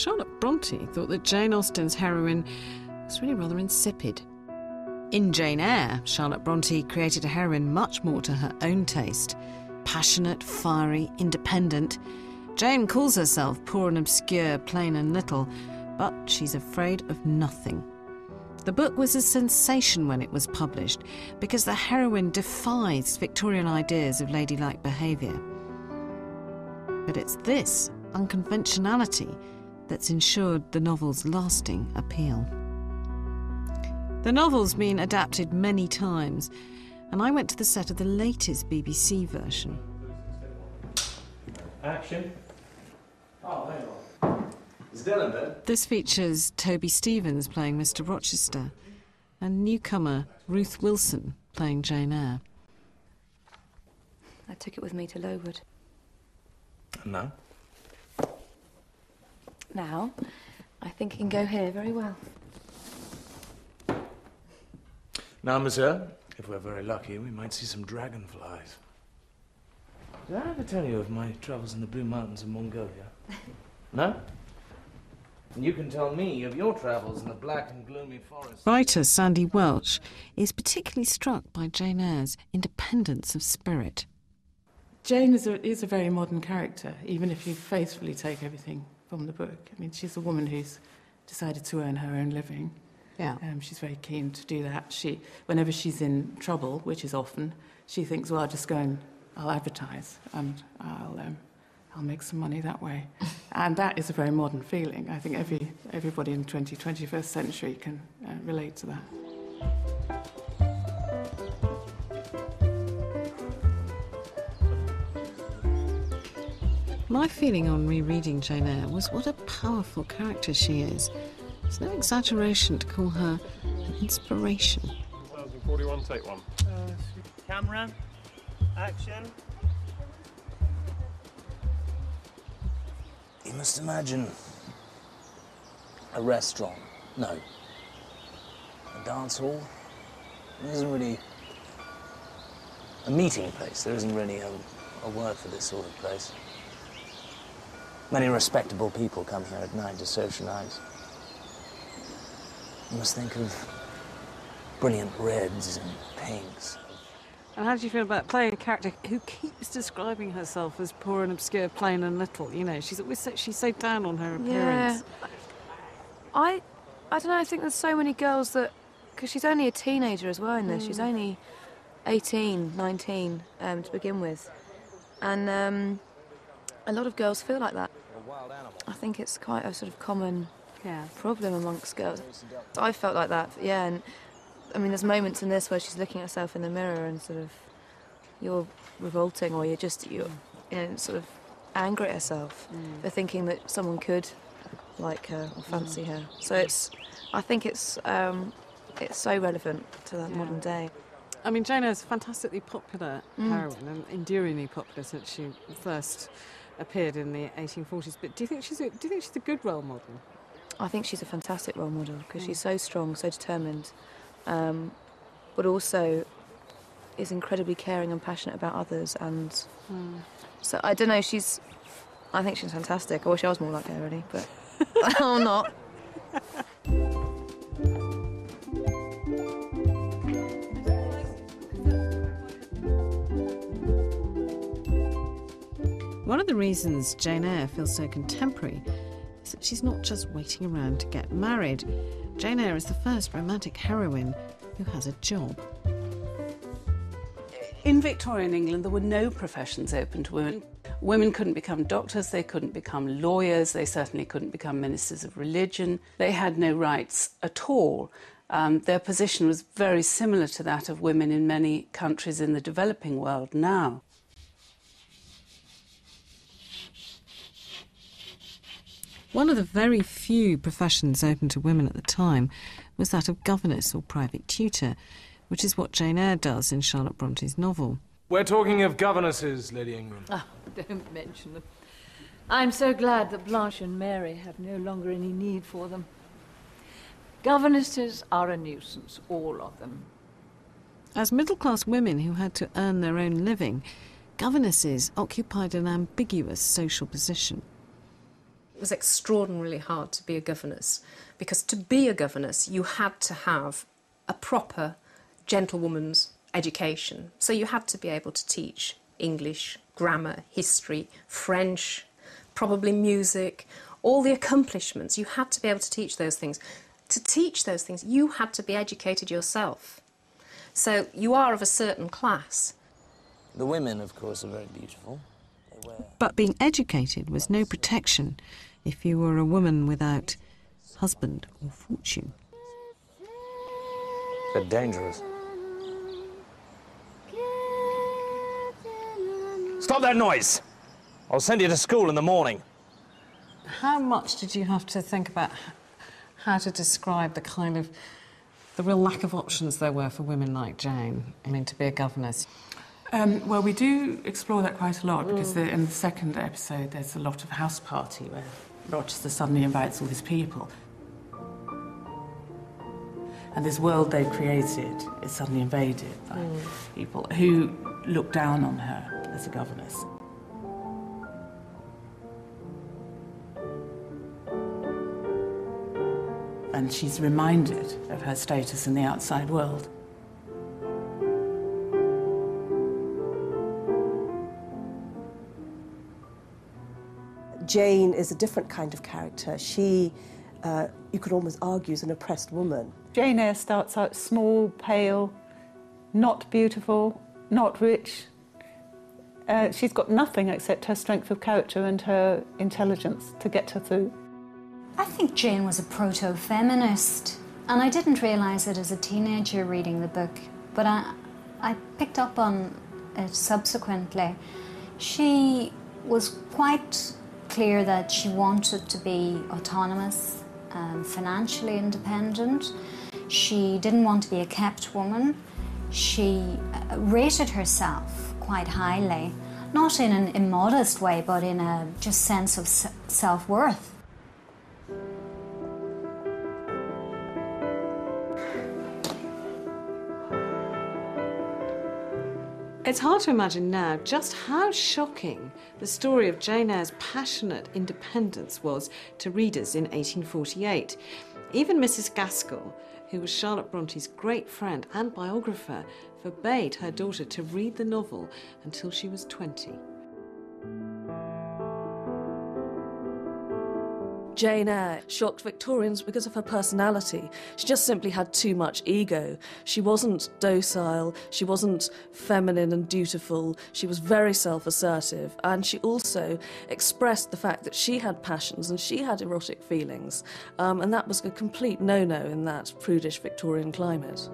Charlotte Brontë thought that Jane Austen's heroine was really rather insipid. In Jane Eyre, Charlotte Brontë created a heroine much more to her own taste. Passionate, fiery, independent. Jane calls herself poor and obscure, plain and little, but she's afraid of nothing. The book was a sensation when it was published because the heroine defies Victorian ideas of ladylike behaviour. But it's this unconventionality that's ensured the novel's lasting appeal. The novel's been adapted many times, and I went to the set of the latest BBC version. Action. Oh, there you are. Is Dylan there? This features Toby Stephens playing Mr. Rochester and newcomer Ruth Wilson playing Jane Eyre. I took it with me to Lowood. And now? Now, I think it can go here very well. Now, monsieur, if we're very lucky, we might see some dragonflies. Did I ever tell you of my travels in the Blue Mountains of Mongolia? No? And you can tell me of your travels in the black and gloomy forest. Writer Sandy Welch is particularly struck by Jane Eyre's independence of spirit. Jane is a very modern character, even if you faithfully take everything from the book. I mean, she's a woman who's decided to earn her own living. Yeah. She's very keen to do that. Whenever she's in trouble, which is often, she thinks, well, I'll just go and I'll advertise and I'll make some money that way. And that is a very modern feeling. I think everybody in the 21st century can relate to that. My feeling on rereading Jane Eyre was what a powerful character she is. It's no exaggeration to call her an inspiration. 2041, take one. Camera, action. You must imagine a restaurant, no, a dance hall. There isn't really a meeting place. There isn't really a word for this sort of place. Many respectable people come here at night to socialise. You must think of brilliant reds and pinks. And how do you feel about playing a character who keeps describing herself as poor and obscure, plain and little? You know, she's always so, she's so down on her appearance. Yeah. I don't know, I think there's so many girls that... Because she's only a teenager as well in this. Mm. She's only 18, 19 to begin with. And a lot of girls feel like that. I think it's quite a sort of common problem amongst girls. I felt like that, yeah. And, I mean, there's moments in this where she's looking at herself in the mirror and sort of, you're revolting or you're sort of angry at herself for thinking that someone could like her or fancy her. So I think it's so relevant to that modern day. I mean, Jane Eyre's a fantastically popular heroine and enduringly popular since she first appeared in the 1840s. But do you think she's a good role model? I think she's a fantastic role model because she's so strong, so determined. But also is incredibly caring and passionate about others, and so I don't know. I think she's fantastic. I wish I was more like her, really, but I'm not. One of the reasons Jane Eyre feels so contemporary is that she's not just waiting around to get married. Jane Eyre is the first romantic heroine who has a job. In Victorian England, there were no professions open to women. Women couldn't become doctors, they couldn't become lawyers, they certainly couldn't become ministers of religion. They had no rights at all. Their position was very similar to that of women in many countries in the developing world now. One of the very few professions open to women at the time was that of governess or private tutor, which is what Jane Eyre does in Charlotte Bronte's novel. We're talking of governesses, Lady Ingram. Oh, don't mention them. I'm so glad that Blanche and Mary have no longer any need for them. Governesses are a nuisance, all of them. As middle-class women who had to earn their own living, governesses occupied an ambiguous social position. it was extraordinarily hard to be a governess, because to be a governess you had to have a proper gentlewoman's education. So you had to be able to teach English, grammar, history, French, probably music, all the accomplishments. You had to be able to teach those things. To teach those things, you had to be educated yourself. So you are of a certain class. The women, of course, are very beautiful. But being educated was no protection if you were a woman without husband or fortune. They're dangerous. Stop that noise! I'll send you to school in the morning. How much did you have to think about how to describe the kind of... the real lack of options there were for women like Jane, I mean, to be a governess? Well, we do explore that quite a lot, because in the second episode there's a lot of house party where Rochester suddenly invites all these people. And this world they've created is suddenly invaded by people who look down on her as a governess. And she's reminded of her status in the outside world. Jane is a different kind of character. She, you could almost argue, is an oppressed woman. Jane Eyre starts out small, pale, not beautiful, not rich. She's got nothing except her strength of character and her intelligence to get her through. I think Jane was a proto-feminist, and I didn't realise it as a teenager reading the book, but I picked up on it subsequently. She was quite clear that she wanted to be autonomous and financially independent. She didn't want to be a kept woman. She rated herself quite highly, not in an immodest way, but in a just sense of self-worth. It's hard to imagine now just how shocking the story of Jane Eyre's passionate independence was to readers in 1848. Even Mrs. Gaskell, who was Charlotte Bronte's great friend and biographer, forbade her daughter to read the novel until she was 20. Jane Eyre shocked Victorians because of her personality. She just simply had too much ego. She wasn't docile, she wasn't feminine and dutiful, she was very self-assertive, and she also expressed the fact that she had passions and she had erotic feelings, and that was a complete no-no in that prudish Victorian climate.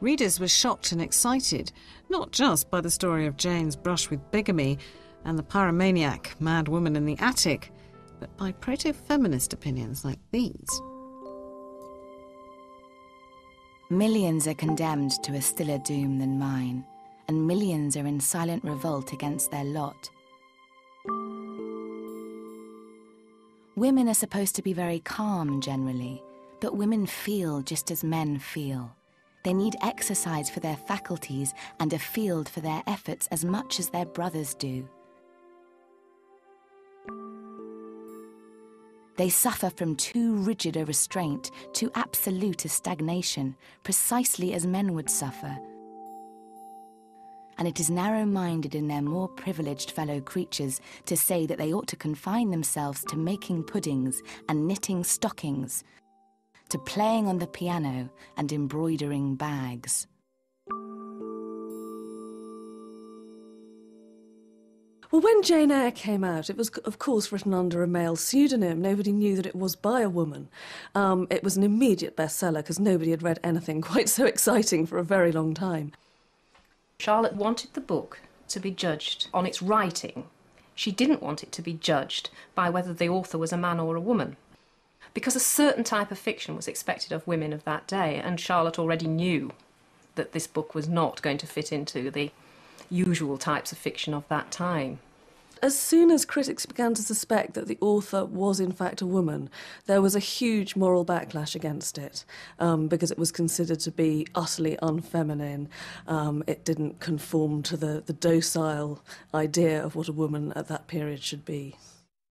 Readers were shocked and excited, not just by the story of Jane's brush with bigamy and the pyromaniac mad woman in the attic, but by proto-feminist opinions like these. Millions are condemned to a stiller doom than mine, and millions are in silent revolt against their lot. Women are supposed to be very calm generally, but women feel just as men feel. They need exercise for their faculties and a field for their efforts as much as their brothers do. They suffer from too rigid a restraint, too absolute a stagnation, precisely as men would suffer. And it is narrow-minded in their more privileged fellow creatures to say that they ought to confine themselves to making puddings and knitting stockings, to playing on the piano and embroidering bags. Well, when Jane Eyre came out, it was, of course, written under a male pseudonym. Nobody knew that it was by a woman. It was an immediate bestseller because nobody had read anything quite so exciting for a very long time. Charlotte wanted the book to be judged on its writing. She didn't want it to be judged by whether the author was a man or a woman, because a certain type of fiction was expected of women of that day, and Charlotte already knew that this book was not going to fit into the usual types of fiction of that time. as soon as critics began to suspect that the author was in fact a woman, there was a huge moral backlash against it, because it was considered to be utterly unfeminine. It didn't conform to the docile idea of what a woman at that period should be.